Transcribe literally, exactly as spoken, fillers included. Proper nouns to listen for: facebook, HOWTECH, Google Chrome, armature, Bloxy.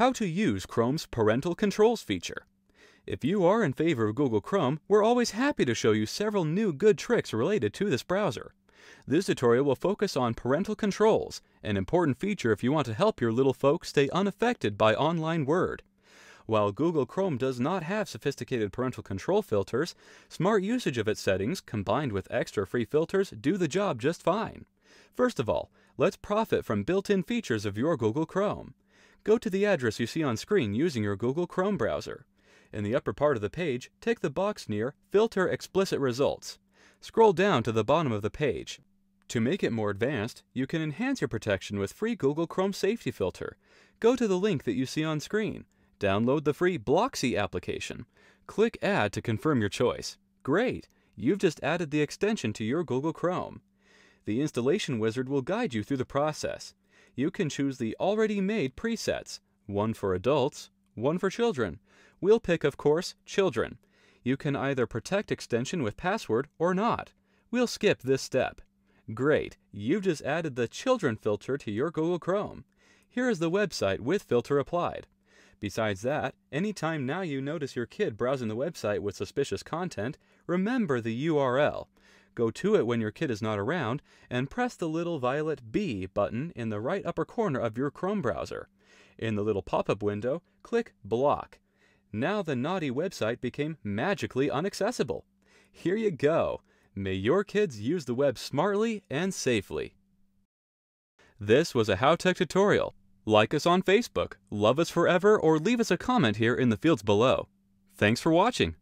How to use Chrome's Parental Controls feature. If you are in favor of Google Chrome, we're always happy to show you several new good tricks related to this browser. This tutorial will focus on parental controls, an important feature if you want to help your little folks stay unaffected by online word. While Google Chrome does not have sophisticated parental control filters, smart usage of its settings combined with extra free filters do the job just fine. First of all, let's profit from built-in features of your Google Chrome. Go to the address you see on screen using your Google Chrome browser. In the upper part of the page, take the box near Filter Explicit Results. Scroll down to the bottom of the page. To make it more advanced, you can enhance your protection with free Google Chrome Safety Filter. Go to the link that you see on screen. Download the free Bloxy application. Click Add to confirm your choice. Great! You've just added the extension to your Google Chrome. The installation wizard will guide you through the process. You can choose the already made presets, one for adults, one for children. We'll pick, of course, children. You can either protect extension with password or not. We'll skip this step. Great! You've just added the children filter to your Google Chrome. Here is the website with filter applied. Besides that, anytime now you notice your kid browsing the website with suspicious content, remember the U R L. Go to it when your kid is not around and press the little violet B button in the right upper corner of your Chrome browser. In the little pop-up window, click Block. Now the naughty website became magically unaccessible. Here you go! May your kids use the web smartly and safely. This was a HOWTECH tutorial. Like us on Facebook, love us forever, or leave us a comment here in the fields below. Thanks for watching!